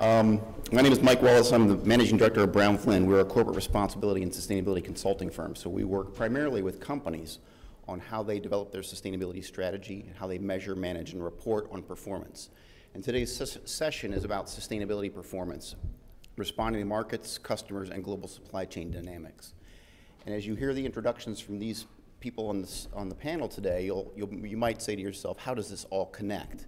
My name is Mike Wallace. I'm the managing director of Brown-Flynn. We're a corporate responsibility and sustainability consulting firm. So we work primarily with companies on how they develop their sustainability strategy and how they measure, manage, and report on performance. And today's session is about sustainability performance, responding to markets, customers, and global supply chain dynamics. And as you hear the introductions from these people on the panel today, you might say to yourself, how does this all connect?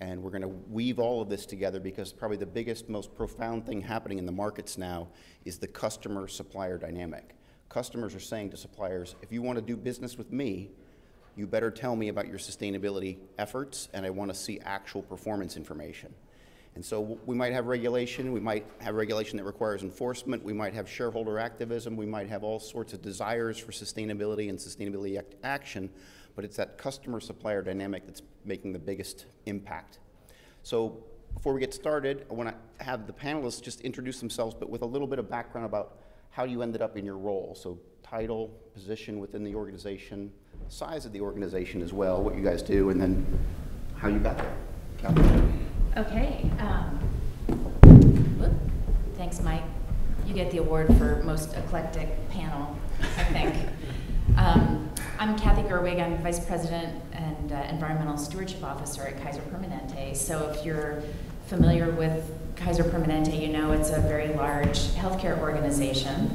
And we're going to weave all of this together because probably the biggest, most profound thing happening in the markets now is the customer-supplier dynamic. Customers are saying to suppliers, if you want to do business with me, you better tell me about your sustainability efforts, and I want to see actual performance information. And so we might have regulation. We might have regulation that requires enforcement. We might have shareholder activism. We might have all sorts of desires for sustainability and sustainability action. But it's that customer-supplier dynamic that's making the biggest impact. So before we get started, I want to have the panelists just introduce themselves, but with a little bit of background about how you ended up in your role. So title, position within the organization, size of the organization as well, what you guys do, and then how you got there. Kathy. Okay. Thanks, Mike. You get the award for most eclectic panel, I think. I'm Kathy Gerwig. I'm Vice President and Environmental Stewardship Officer at Kaiser Permanente. So if you're familiar with Kaiser Permanente, you know it's a very large healthcare organization.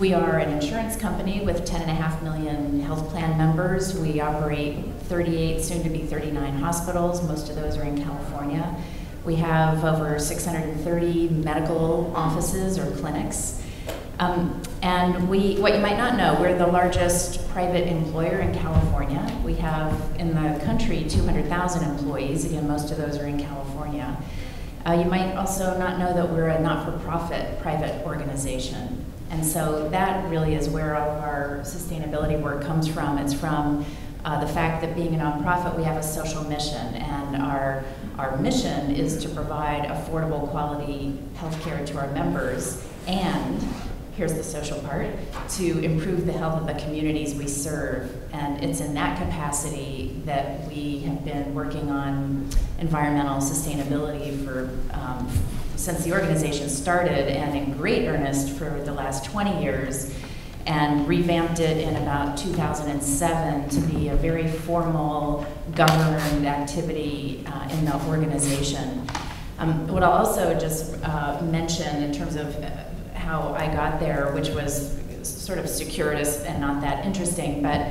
We are an insurance company with 10.5 million health plan members. We operate 38, soon to be 39 hospitals. Most of those are in California. We have over 630 medical offices or clinics. And what you might not know, we're the largest private employer in California. We have in the country 200,000 employees. Again, most of those are in California. You might also not know that we're a not-for-profit private organization. And so that really is where all of our sustainability work comes from. It's from the fact that being a nonprofit, we have a social mission, and our mission is to provide affordable quality healthcare to our members and, here's the social part, to improve the health of the communities we serve. And it's in that capacity that we have been working on environmental sustainability for, since the organization started, and in great earnest for the last 20 years, and revamped it in about 2007 to be a very formal, governed activity in the organization. What I'll also just mention in terms of how I got there, which was sort of circuitous and not that interesting, but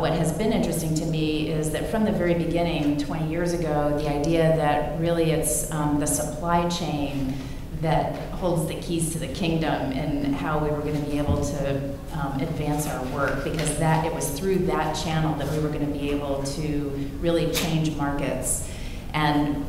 what has been interesting to me is that from the very beginning, 20 years ago, the idea that really it's the supply chain that holds the keys to the kingdom and how we were going to be able to advance our work, because that it was through that channel that we were going to be able to really change markets. And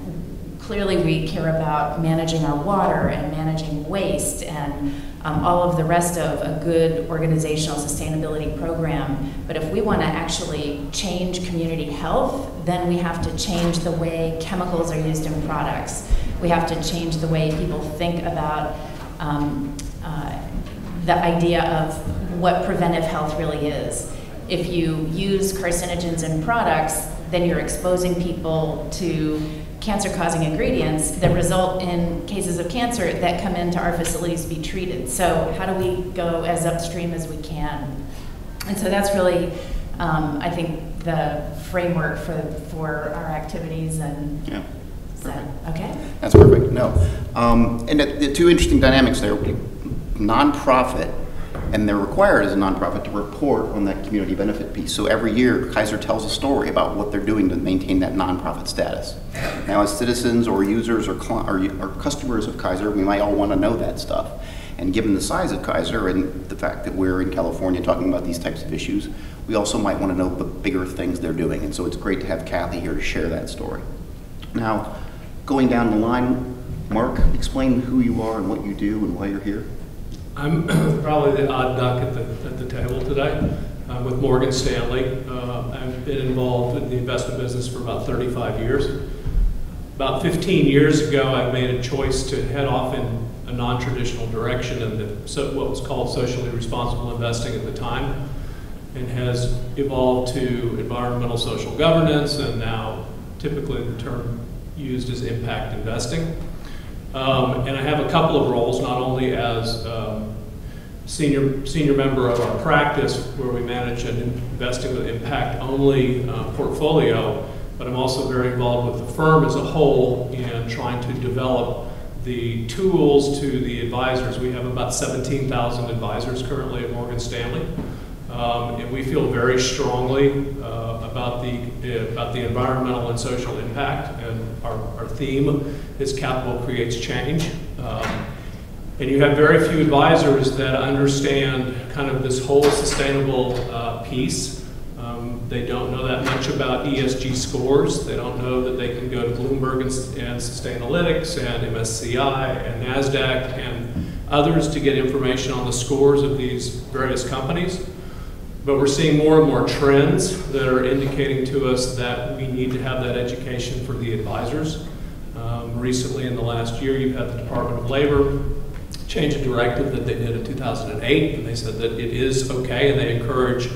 clearly we care about managing our water and managing waste and all of the rest of a good organizational sustainability program. But if we want to actually change community health, then we have to change the way chemicals are used in products. We have to change the way people think about the idea of what preventive health really is. If you use carcinogens in products, then you're exposing people to cancer-causing ingredients that result in cases of cancer that come into our facilities to be treated. So how do we go as upstream as we can? And so that's really, I think, the framework for our activities. And yeah. So, okay? That's perfect, no. And the two interesting dynamics there, nonprofit, and they're required as a nonprofit to report on that community benefit piece. So every year, Kaiser tells a story about what they're doing to maintain that nonprofit status. Now, as citizens or users or customers of Kaiser, we might all want to know that stuff. And given the size of Kaiser and the fact that we're in California talking about these types of issues, we also might want to know the bigger things they're doing. And so it's great to have Kathy here to share that story. Now, going down the line, Mark, explain who you are and what you do and why you're here. I'm probably the odd duck at the table today. I'm with Morgan Stanley. I've been involved in the investment business for about 35 years. About 15 years ago, I made a choice to head off in a non-traditional direction in what was called socially responsible investing at the time, and has evolved to environmental social governance, and now typically the term used is impact investing. And I have a couple of roles, not only as senior member of our practice, where we manage an investing with impact-only portfolio, but I'm also very involved with the firm as a whole in trying to develop the tools to the advisors. We have about 17,000 advisors currently at Morgan Stanley, and we feel very strongly about the environmental and social impact, and our theme is capital creates change. And you have very few advisors that understand kind of this whole sustainable piece. They don't know that much about ESG scores. They don't know that they can go to Bloomberg and Sustainalytics and MSCI and NASDAQ and others to get information on the scores of these various companies. But we're seeing more and more trends that are indicating to us that we need to have that education for the advisors. Recently in the last year, you've had the Department of Labor change a directive that they did in 2008, and they said that it is okay, and they encourage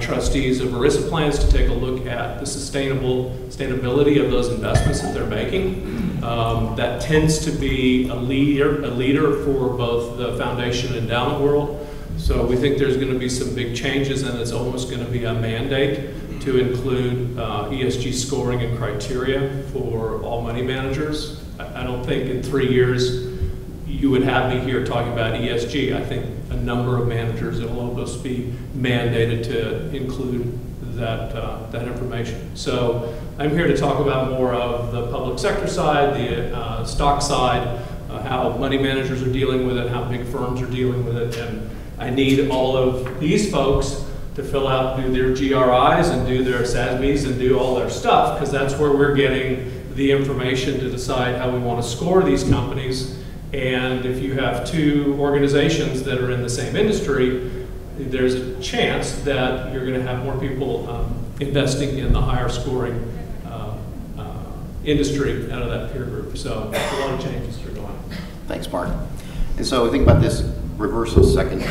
trustees of ERISA plans to take a look at the sustainability of those investments that they're making. That tends to be a leader for both the foundation and endowment world. So we think there's going to be some big changes, and it's almost going to be a mandate to include ESG scoring and criteria for all money managers. I don't think in 3 years you would have me here talking about ESG. I think a number of managers will almost be mandated to include that information. So I'm here to talk about more of the public sector side, the stock side, how money managers are dealing with it, how big firms are dealing with it, and I need all of these folks to fill out, do their GRIs and do their SASBs and do all their stuff, because that's where we're getting the information to decide how we want to score these companies. And if you have two organizations that are in the same industry, there's a chance that you're going to have more people investing in the higher scoring industry out of that peer group. So a lot of changes are going. Thanks, Mark. And so think about this reverse of second.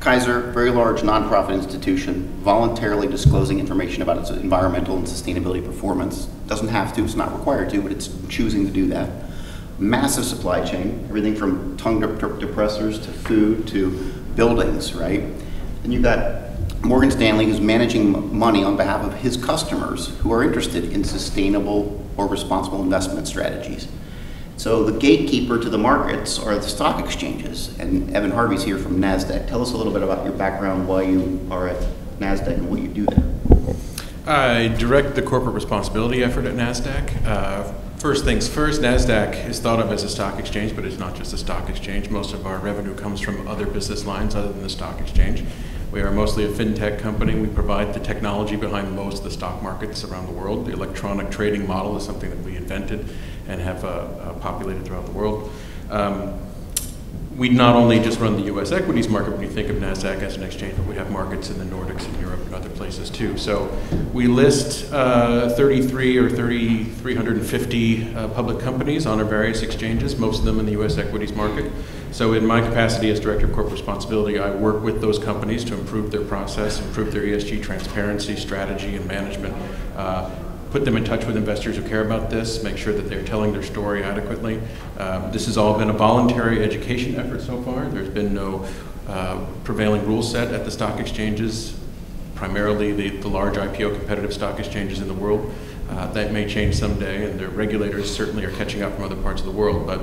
Kaiser, very large nonprofit institution, voluntarily disclosing information about its environmental and sustainability performance. Doesn't have to, it's not required to, but it's choosing to do that. Massive supply chain, everything from tongue depressors to food to buildings, right? And you've got Morgan Stanley, who's managing money on behalf of his customers who are interested in sustainable or responsible investment strategies. So the gatekeeper to the markets are the stock exchanges. And Evan Harvey's here from NASDAQ. Tell us a little bit about your background, why you are at NASDAQ and what you do there. I direct the corporate responsibility effort at NASDAQ. First things first, NASDAQ is thought of as a stock exchange, but it's not just a stock exchange. Most of our revenue comes from other business lines other than the stock exchange. We are mostly a fintech company. We provide the technology behind most of the stock markets around the world. The electronic trading model is something that we invented and have populated throughout the world. We not only just run the U.S. equities market when you think of NASDAQ as an exchange, but we have markets in the Nordics and Europe and other places too. So we list 350 public companies on our various exchanges, most of them in the U.S. equities market. So in my capacity as Director of Corporate Responsibility, I work with those companies to improve their process, improve their ESG transparency, strategy, and management. Put them in touch with investors who care about this, make sure that they're telling their story adequately. This has all been a voluntary education effort so far. There's been no prevailing rule set at the stock exchanges, primarily the large IPO competitive stock exchanges in the world. That may change someday, and their regulators certainly are catching up from other parts of the world. But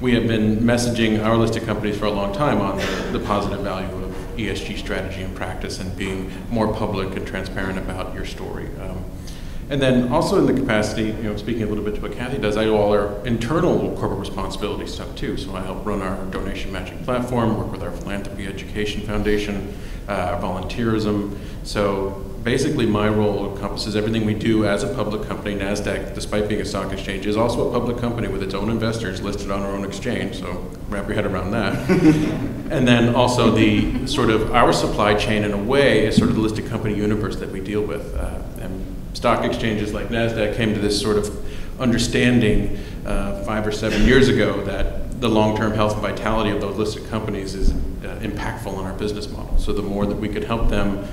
we have been messaging our listed companies for a long time on the positive value of ESG strategy and practice and being more public and transparent about your story. And then also in the capacity, you know, speaking a little bit to what Kathy does, I do all our internal corporate responsibility stuff too. So I help run our donation matching platform, work with our philanthropy education foundation, volunteerism. So basically my role encompasses everything we do as a public company. NASDAQ, despite being a stock exchange, is also a public company with its own investors listed on our own exchange. So wrap your head around that. And then also the sort of our supply chain in a way is sort of the listed company universe that we deal with. And stock exchanges like NASDAQ came to this sort of understanding 5 or 7 years ago that the long-term health and vitality of those listed companies is impactful on our business model. So the more that we could help them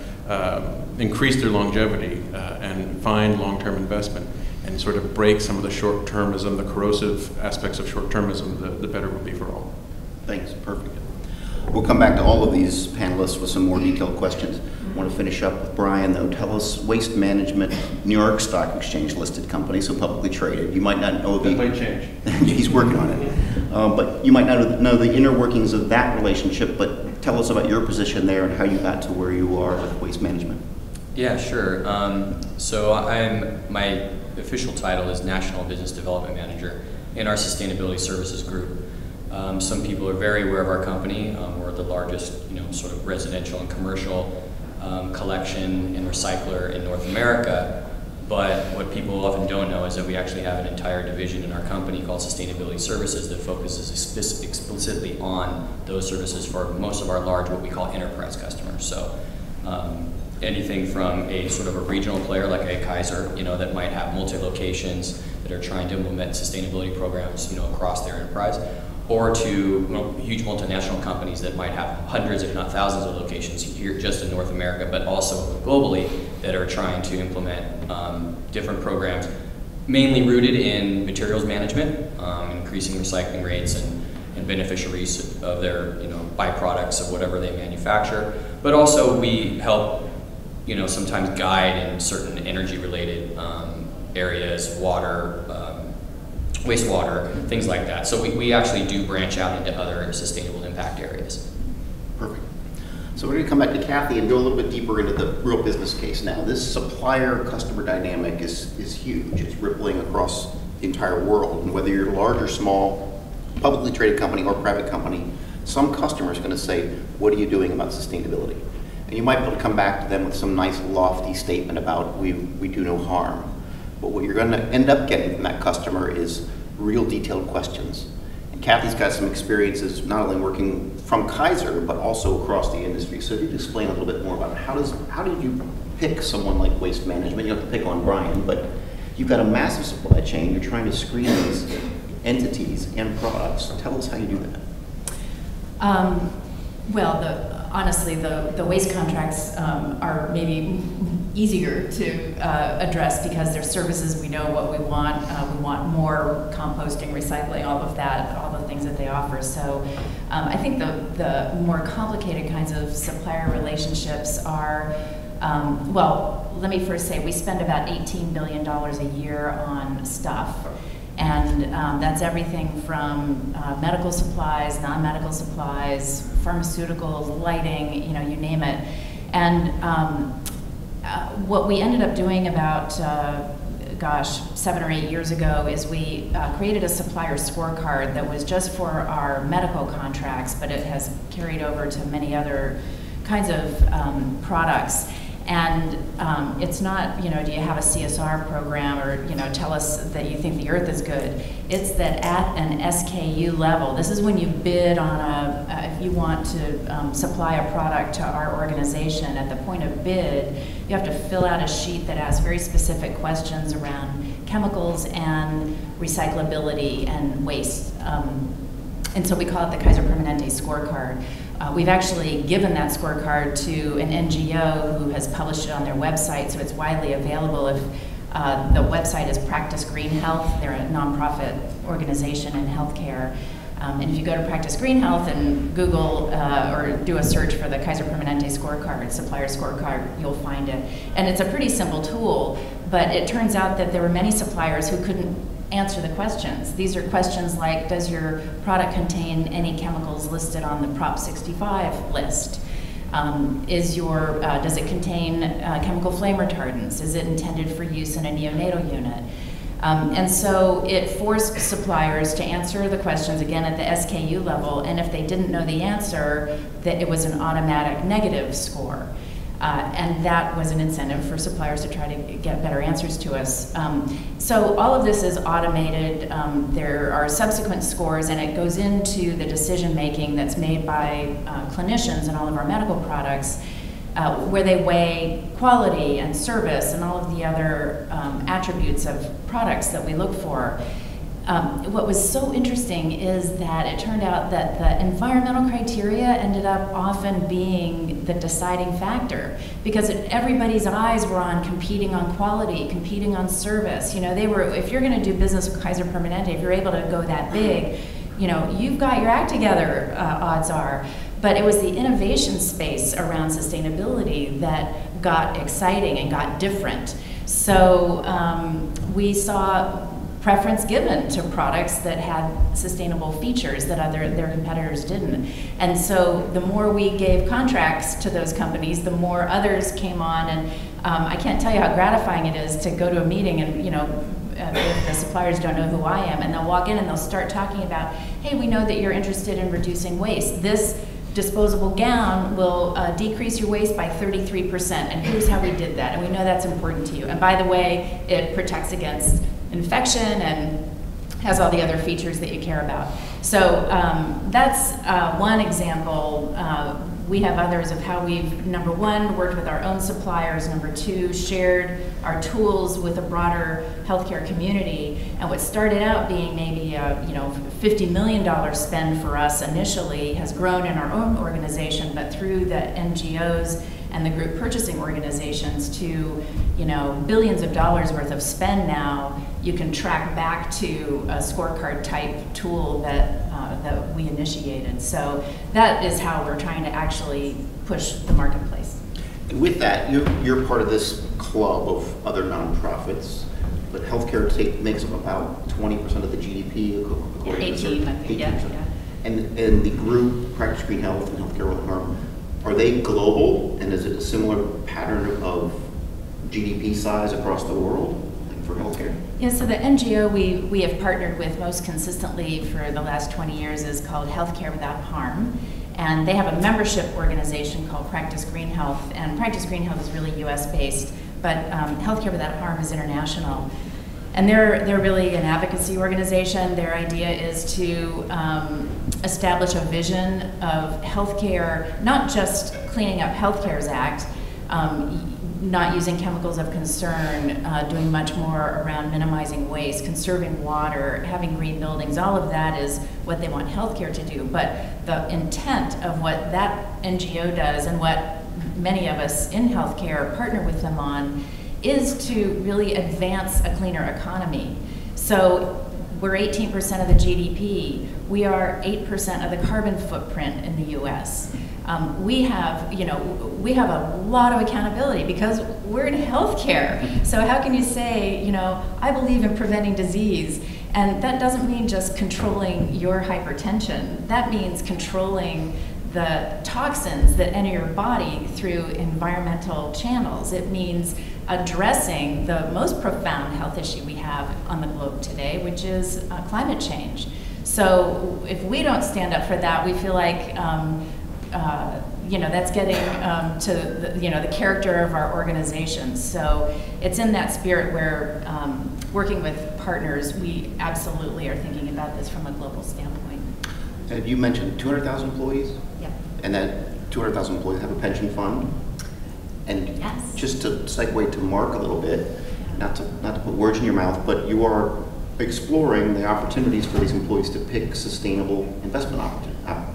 increase their longevity and find long-term investment and sort of break some of the short-termism, the corrosive aspects of short-termism, the better it will be for all. Thanks, perfect. We'll come back to all of these panelists with some more detailed questions. I want to finish up with Brian, though. Tell us, Waste Management, New York Stock Exchange listed company, so publicly traded. You might not know that might change. He's working on it. But you might not know the inner workings of that relationship, but tell us about your position there and how you got to where you are with Waste Management. Yeah, sure. So my official title is National Business Development Manager in our Sustainability Services Group. Some people are very aware of our company. We're the largest, sort of residential and commercial collection and recycler in North America. But what people often don't know is that we actually have an entire division in our company called Sustainability Services that focuses explicitly on those services for most of our large, what we call enterprise customers. So anything from a sort of a regional player like a Kaiser, that might have multi-locations that are trying to implement sustainability programs, across their enterprise, or to huge multinational companies that might have hundreds, if not thousands, of locations here just in North America, but also globally, that are trying to implement different programs, mainly rooted in materials management, increasing recycling rates and beneficiaries of their byproducts of whatever they manufacture. But also we help sometimes guide in certain energy-related areas, water, wastewater, things like that. So we actually do branch out into other sustainable impact areas. Perfect. So we're going to come back to Kathy and go a little bit deeper into the real business case now. This supplier-customer dynamic is huge. It's rippling across the entire world. And whether you're large or small, publicly traded company or private company, some customer is going to say, what are you doing about sustainability? And you might be able to come back to them with some nice lofty statement about we do no harm. But what you're going to end up getting from that customer is real detailed questions. And Kathy's got some experiences not only working from Kaiser, but also across the industry. So if you could explain a little bit more about it. How did you pick someone like Waste Management? You don't have to pick on Brian, but you've got a massive supply chain. You're trying to screen these entities and products. Tell us how you do that. Well, honestly, the waste contracts are maybe easier to address because they're services. We know what we want more composting, recycling, all of that, all the things that they offer. So I think the more complicated kinds of supplier relationships are, well, let me first say we spend about $18 billion a year on stuff. And that's everything from medical supplies, non-medical supplies, pharmaceuticals, lighting, you name it. And what we ended up doing about, gosh, 7 or 8 years ago is we created a supplier scorecard that was just for our medical contracts, but it has carried over to many other kinds of products. And it's not, do you have a CSR program or, tell us that you think the earth is good. It's that at an SKU level, this is when you bid on if you want to supply a product to our organization, at the point of bid, you have to fill out a sheet that asks very specific questions around chemicals and recyclability and waste. And so we call it the Kaiser Permanente scorecard. We've actually given that scorecard to an NGO who has published it on their website, so it's widely available. If the website is Practice Green Health. They're a nonprofit organization in healthcare. And if you go to Practice Green Health and Google or do a search for the Kaiser Permanente scorecard, supplier scorecard, you'll find it. And it's a pretty simple tool, but it turns out that there were many suppliers who couldn't answer the questions. These are questions like, does your product contain any chemicals listed on the Prop 65 list? Does it contain chemical flame retardants? Is it intended for use in a neonatal unit? And so it forced suppliers to answer the questions again at the SKU level, and if they didn't know the answer, that it was an automatic negative score. And that was an incentive for suppliers to try to get better answers to us. So all of this is automated. There are subsequent scores, and it goes into the decision making that's made by clinicians in all of our medical products, where they weigh quality and service and all of the other attributes of products that we look for. What was so interesting is that it turned out that the environmental criteria ended up often being the deciding factor, because everybody's eyes were on competing on quality, competing on service. You know, they were, if you're going to do business with Kaiser Permanente, if you're able to go that big, you know, you've got your act together, odds are. But it was the innovation space around sustainability that got exciting and got different. So we saw preference given to products that had sustainable features that their competitors didn't. And so the more we gave contracts to those companies, the more others came on. And I can't tell you how gratifying it is to go to a meeting and, you know, the suppliers don't know who I am, and they'll walk in and they'll start talking about, hey, we know that you're interested in reducing waste. This disposable gown will decrease your waste by 33%, and here's how we did that, and we know that's important to you. And by the way, it protects against infection and has all the other features that you care about. So that's one example. We have others of how we've, number one, worked with our own suppliers, number two, shared our tools with a broader healthcare community. And what started out being maybe a $50 million spend for us initially has grown in our own organization, but through the NGOs and the group purchasing organizations to billions of dollars worth of spend now, you can track back to a scorecard type tool that, that we initiated. So that is how we're trying to actually push the marketplace. And with that, you're part of this club of other nonprofits, but healthcare makes up about 20% of the GDP, according to the 18%. Yeah. And the group, Practice Green Health and Healthcare Without Harm, are they global, and is it a similar pattern of GDP size across the world for healthcare? Yeah, so the NGO we have partnered with most consistently for the last 20 years is called Healthcare Without Harm, and they have a membership organization called Practice Green Health, and Practice Green Health is really US-based, but Healthcare Without Harm is international. And they're really an advocacy organization. Their idea is to establish a vision of healthcare, not just cleaning up Healthcare's Act, not using chemicals of concern, doing much more around minimizing waste, conserving water, having green buildings. All of that is what they want healthcare to do. But the intent of what that NGO does and what many of us in healthcare partner with them on is to really advance a cleaner economy. So we're 18% of the GDP. We are 8% of the carbon footprint in the US. We have a lot of accountability because we're in healthcare. So how can you say, I believe in preventing disease? And that doesn't mean just controlling your hypertension. That means controlling the toxins that enter your body through environmental channels. It means addressing the most profound health issue we have on the globe today, which is climate change. So if we don't stand up for that, we feel like that's getting to the character of our organization. So it's in that spirit where working with partners, we absolutely are thinking about this from a global standpoint. And you mentioned 200,000 employees? Yeah. And that 200,000 employees have a pension fund. And yes. Just to segue to Mark a little bit, yeah. not to put words in your mouth, but you are exploring the opportunities for these employees to pick sustainable investment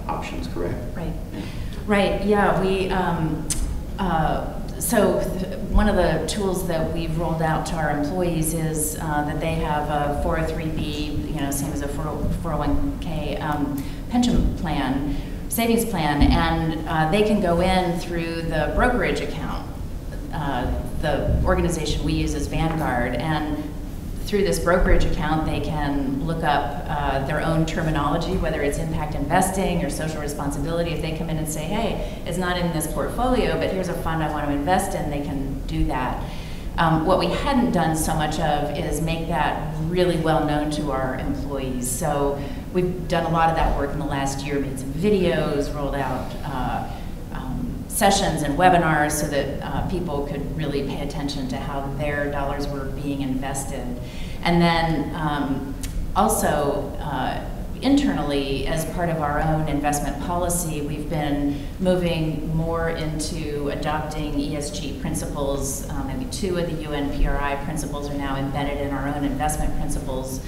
options, correct? Right. Yeah. Right. Yeah. We one of the tools that we've rolled out to our employees is that they have a 403B, same as a 401K pension plan. Savings plan, and they can go in through the brokerage account. The organization we use is Vanguard, and through this brokerage account they can look up their own terminology, whether it's impact investing or social responsibility. If they come in and say, hey, it's not in this portfolio, but here's a fund I want to invest in, they can do that. What we hadn't done so much of is make that really well known to our employees. So we've done a lot of that work in the last year, made some videos, rolled out sessions and webinars so that people could really pay attention to how their dollars were being invested. And then internally, as part of our own investment policy, we've been moving more into adopting ESG principles. Maybe two of the UNPRI principles are now embedded in our own investment principles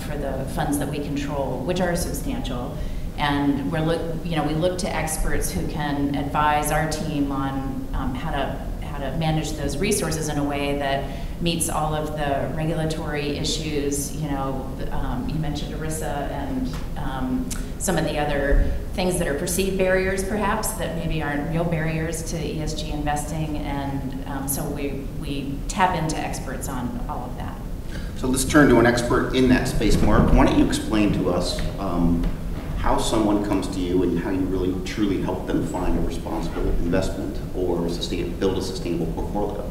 for the funds that we control, which are substantial. And we're we look to experts who can advise our team on how to manage those resources in a way that meets all of the regulatory issues. You mentioned ERISA and some of the other things that are perceived barriers, perhaps, that maybe aren't real barriers to ESG investing. And so we tap into experts on all of that. So let's turn to an expert in that space. Mark, why don't you explain to us how someone comes to you and how you really truly help them find a responsible investment or build a sustainable portfolio?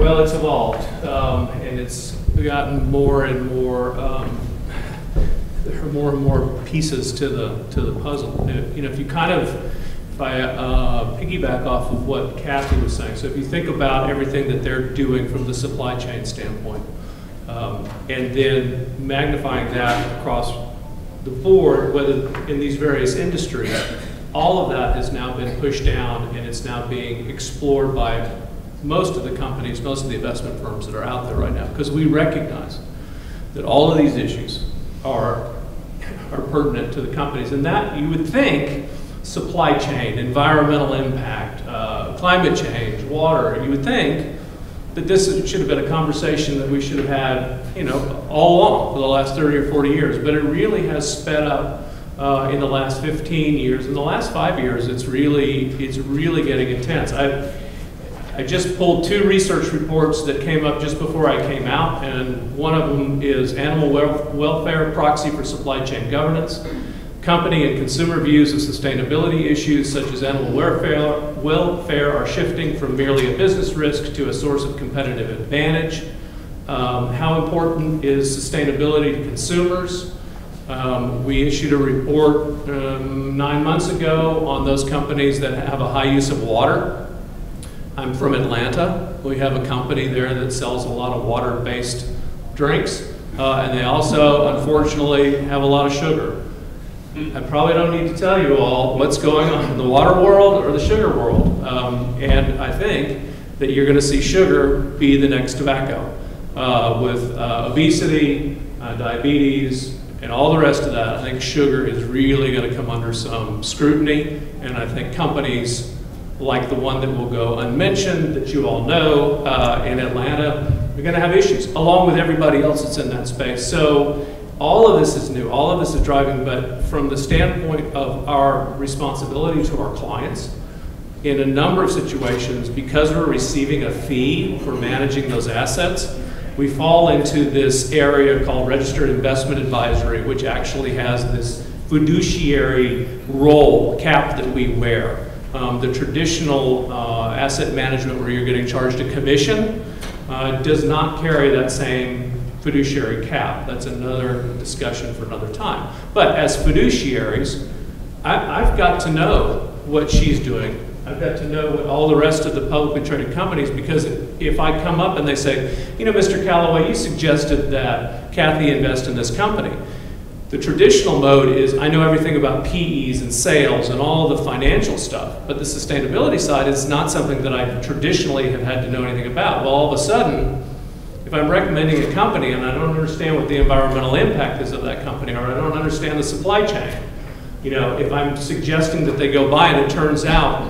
Well, it's evolved, and it's gotten more and more pieces to the puzzle. If you piggyback off of what Kathy was saying, so if you think about everything that they're doing from the supply chain standpoint, and then magnifying that across the board, whether in these various industries, all of that has now been pushed down and it's now being explored by most of the companies, most of the investment firms that are out there right now, because we recognize that all of these issues are pertinent to the companies. And that, you would think, supply chain, environmental impact, climate change, water, you would think that this should have been a conversation that we should have had, all along for the last 30 or 40 years, but it really has sped up in the last 15 years. In the last 5 years, it's really getting intense. I just pulled two research reports that came up just before I came out, and one of them is Animal Welfare Proxy for Supply Chain Governance, Company and Consumer Views of Sustainability Issues such as Animal Welfare are Shifting from Merely a Business Risk to a Source of Competitive Advantage. How Important is Sustainability to Consumers? We issued a report 9 months ago on those companies that have a high use of water. I'm from Atlanta. We have a company there that sells a lot of water-based drinks, and they also, unfortunately, have a lot of sugar. I probably don't need to tell you all what's going on in the water world or the sugar world, and I think that you're going to see sugar be the next tobacco, with obesity, diabetes, and all the rest of that. I think sugar is really going to come under some scrutiny, and I think companies like the one that will go unmentioned that you all know in Atlanta, we're going to have issues, along with everybody else that's in that space. So all of this is new, all of this is driving, but from the standpoint of our responsibility to our clients, in a number of situations, because we're receiving a fee for managing those assets, we fall into this area called registered investment advisory, which actually has this fiduciary role cap that we wear. The traditional asset management where you're getting charged a commission does not carry that same fiduciary cap. That's another discussion for another time. But as fiduciaries, I've got to know what she's doing. I've got to know what all the rest of the publicly traded companies, because if I come up and they say, Mr. Calloway, you suggested that Kathy invest in this company. The traditional mode is I know everything about PEs and sales and all the financial stuff, but the sustainability side is not something that I traditionally have had to know anything about. Well, all of a sudden, if I'm recommending a company and I don't understand what the environmental impact is of that company, or I don't understand the supply chain, if I'm suggesting that they go buy and it turns out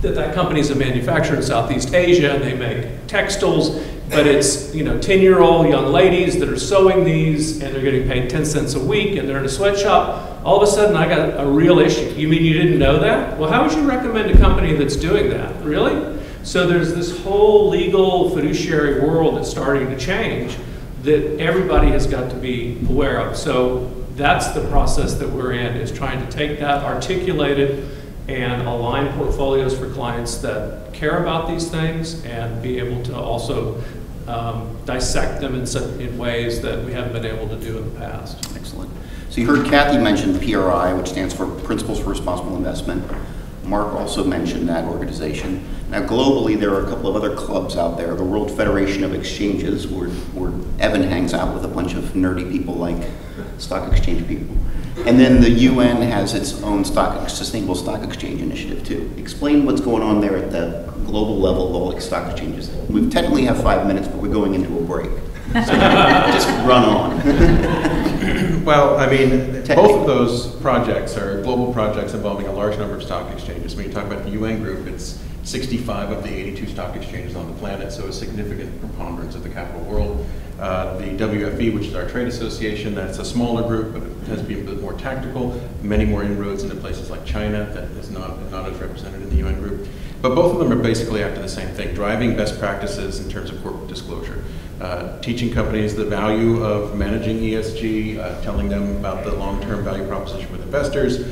that company is a manufacturer in Southeast Asia and they make textiles, but it's 10-year-old young ladies that are sewing these and they're getting paid 10 cents a week and they're in a sweatshop, all of a sudden I got a real issue. You mean you didn't know that? Well, how would you recommend a company that's doing that? Really? So there's this whole legal fiduciary world that's starting to change that everybody has got to be aware of. So that's the process that we're in, is trying to take that, articulate it, and align portfolios for clients that care about these things and be able to also dissect them in ways that we haven't been able to do in the past. Excellent. So you heard Kathy mention PRI, which stands for Principles for Responsible Investment. Mark also mentioned that organization. Now globally, there are a couple of other clubs out there. The World Federation of Exchanges, where Evan hangs out with a bunch of nerdy people like stock exchange people. And then the UN has its own sustainable stock exchange initiative too. Explain what's going on there at the global level of all stock exchanges. We technically have 5 minutes, but we're going into a break. Just run on. Well, I mean, both of those projects are global projects involving a large number of stock exchanges. When you talk about the UN group, it's 65 of the 82 stock exchanges on the planet, so a significant preponderance of the capital world. The WFE, which is our trade association, that's a smaller group, but it has to be a bit more tactical, many more inroads into places like China that is not as represented in the UN group. But both of them are basically after the same thing, driving best practices in terms of corporate disclosure, teaching companies the value of managing ESG, telling them about the long-term value proposition with investors,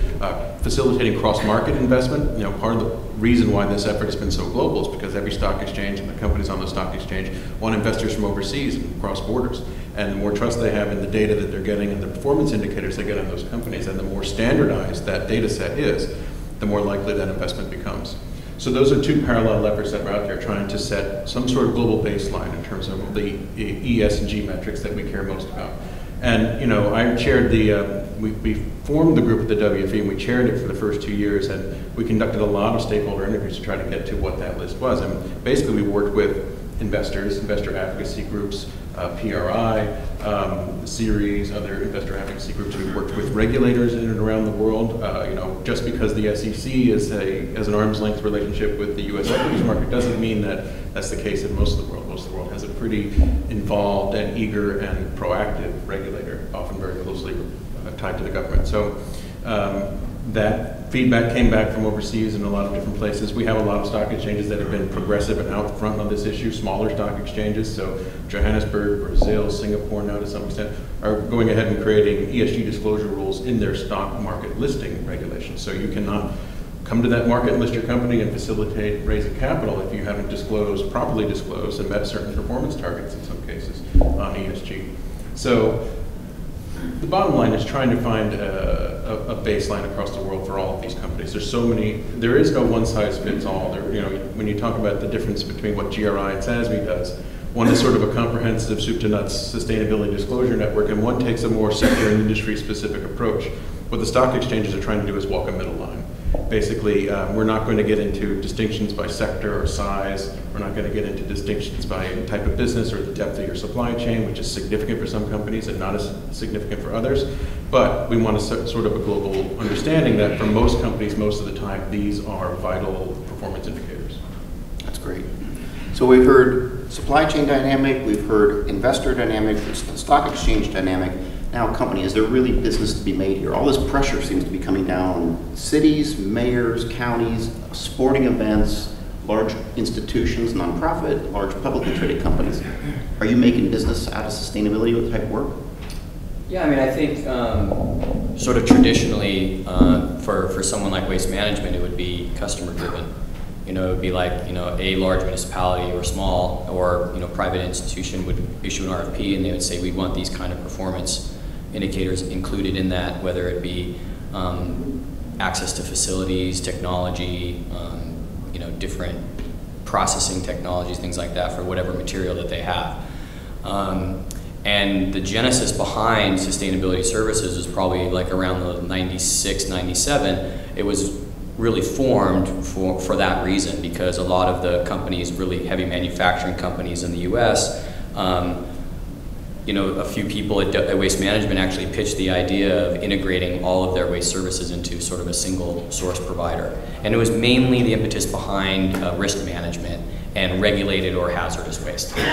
facilitating cross-market investment. You know, part of the reason why this effort has been so global is because every stock exchange and the companies on the stock exchange want investors from overseas and cross borders. And the more trust they have in the data that they're getting and the performance indicators they get on those companies, and the more standardized that data set is, the more likely that investment becomes. So those are two parallel efforts that are out there trying to set some sort of global baseline in terms of the ESG metrics that we care most about. And, you know, I chaired the, we formed the group at the WFE and we chaired it for the first 2 years, and we conducted a lot of stakeholder interviews to try to get to what that list was. And basically we worked with investors, investor advocacy groups, PRI, series, other investor advocacy groups. We've worked with regulators in and around the world. You know, just because the SEC is an arm's length relationship with the U.S. equities market doesn't mean that that's the case in most of the world. Most of the world has a pretty involved and eager and proactive regulator, often very closely tied to the government. So that feedback came back from overseas in a lot of different places. We have a lot of stock exchanges that have been progressive and out front on this issue, smaller stock exchanges. So Johannesburg, Brazil, Singapore now to some extent are going ahead and creating ESG disclosure rules in their stock market listing regulations. So you cannot come to that market and list your company and facilitate raising capital if you haven't disclosed, properly disclosed, and met certain performance targets in some cases on ESG. So the bottom line is trying to find a baseline across the world for all of these companies. There's so many, there is no one size fits all. There, you know, when you talk about the difference between what GRI and SASB does, one is sort of a comprehensive soup to nuts sustainability disclosure network, and one takes a more sector and industry specific approach. What the stock exchanges are trying to do is walk a middle line. Basically, we're not going to get into distinctions by sector or size. We're not going to get into distinctions by type of business or the depth of your supply chain, which is significant for some companies and not as significant for others. But we want to sort of a global understanding that for most companies, most of the time, these are vital performance indicators. That's great. So we've heard supply chain dynamic, we've heard investor dynamic, stock exchange dynamic. Now, company, is there really business to be made here? All this pressure seems to be coming down. Cities, mayors, counties, sporting events, large institutions, nonprofit, large publicly traded companies. Are you making business out of sustainability type work? Yeah, I mean, I think sort of traditionally for someone like Waste Management, it would be customer driven. You know, it would be like, you know, a large municipality or small or, you know, private institution would issue an RFP and they would say, we want these kind of performance indicators included in that, whether it be access to facilities, technology, you know, different processing technologies, things like that for whatever material that they have. And the genesis behind sustainability services was probably like around the 96, 97. It was really formed for that reason, because a lot of the companies, really heavy manufacturing companies in the US, you know, a few people at Waste Management actually pitched the idea of integrating all of their waste services into sort of a single source provider. And it was mainly the impetus behind risk management and regulated or hazardous waste. So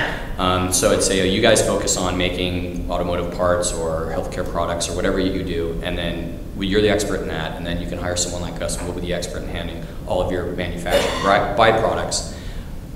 I'd say, oh, you guys focus on making automotive parts or healthcare products or whatever you do, and then you're the expert in that, and then you can hire someone like us and we'll be the expert in handling all of your manufacturing byproducts.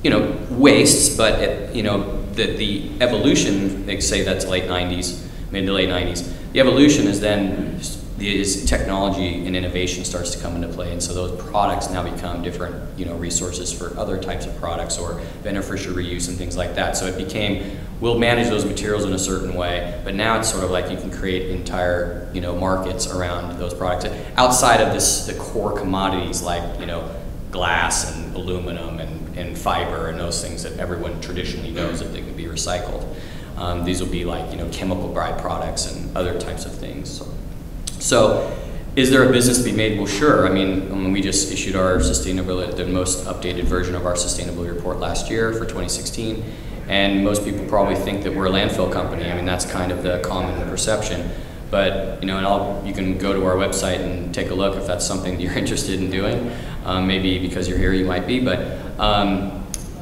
You know, wastes, but it, you know, the evolution, they say that's late 90s, mid to late 90s. The evolution is then is technology and innovation starts to come into play, and so those products now become different, you know, resources for other types of products or beneficial reuse and things like that. So it became, we'll manage those materials in a certain way, but now it's sort of like you can create entire, you know, markets around those products outside of this, the core commodities like, you know, glass and aluminum and fiber and those things that everyone traditionally knows that they can be recycled. These will be like, you know, chemical byproducts and other types of things. So is there a business to be made? Well, sure. I mean, we just issued our sustainability, the most updated version of our sustainability report last year for 2016. And most people probably think that we're a landfill company. I mean, that's kind of the common perception. But, you know, and you can go to our website and take a look if that's something that you're interested in doing. Maybe because you're here, you might be. But,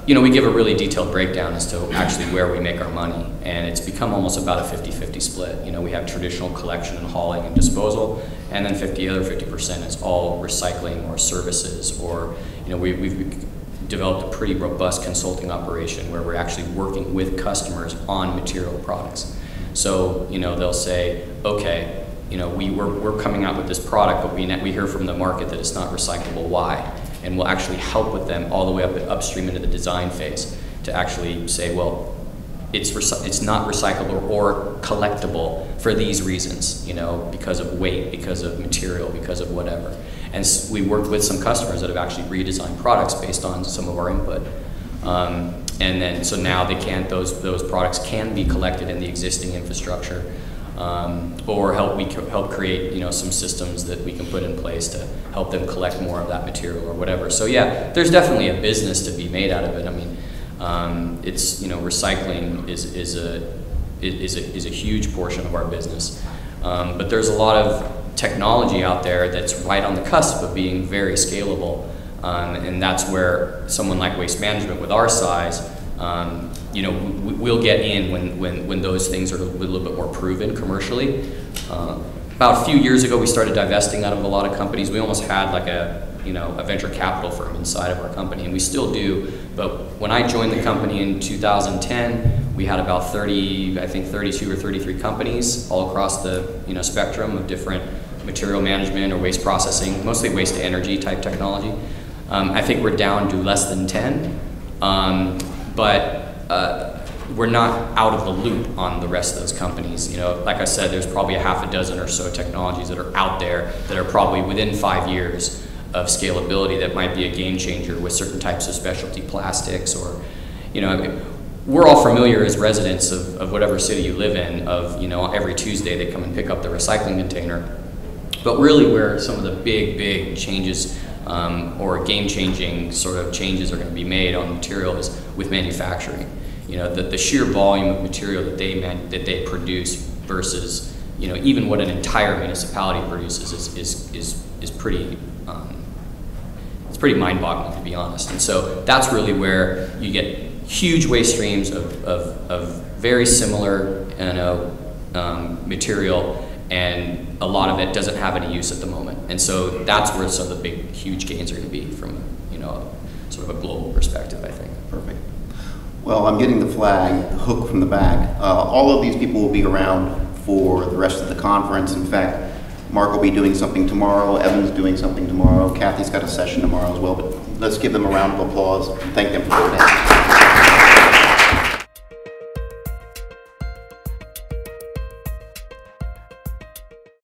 you know, we give a really detailed breakdown as to actually where we make our money. And it's become almost about a 50-50 split. You know, we have traditional collection and hauling and disposal, and then the other 50% is all recycling or services, or, you know, we've developed a pretty robust consulting operation where we're actually working with customers on material products. So, you know, they'll say, okay, you know, we're coming out with this product, but we hear from the market that it's not recyclable, why? And we'll actually help with them all the way upstream into the design phase to actually say, well, it's not recyclable or collectible for these reasons, you know, because of weight, because of material, because of whatever. And we worked with some customers that have actually redesigned products based on some of our input. And then, so now they can, those products can be collected in the existing infrastructure, or help create, you know, some systems that we can put in place to help them collect more of that material or whatever. So yeah, there's definitely a business to be made out of it. I mean, it's, you know, recycling is a huge portion of our business, but there's a lot of technology out there that's right on the cusp of being very scalable, and that's where someone like Waste Management, with our size, you know, we'll get in when those things are a little bit more proven commercially. About a few years ago, we started divesting out of a lot of companies. We almost had like a venture capital firm inside of our company, and we still do. But when I joined the company in 2010, we had about 32 or 33 companies all across the, you know, spectrum of different material management or waste processing, mostly waste to energy type technology. I think we're down to less than 10, but we're not out of the loop on the rest of those companies. You know, like I said, there's probably a half a dozen or so technologies that are out there that are probably within 5 years of scalability that might be a game changer with certain types of specialty plastics, or, you know, I mean, we're all familiar as residents of whatever city you live in of, you know, every Tuesday they come and pick up the recycling container. But really where some of the big changes or game-changing sort of changes are going to be made on material is with manufacturing. You know, the sheer volume of material that they produce versus, you know, even what an entire municipality produces is pretty it's pretty mind-boggling, to be honest. And so that's really where you get huge waste streams of very similar, you know, material, and a lot of it doesn't have any use at the moment. And so that's where some of the big, huge gains are going to be from, you know, sort of a global perspective, I think. Perfect. Well, I'm getting the flag, the hook from the back. All of these people will be around for the rest of the conference. In fact, Mark will be doing something tomorrow, Evan's doing something tomorrow, Kathy's got a session tomorrow as well, but let's give them a round of applause and thank them for their day.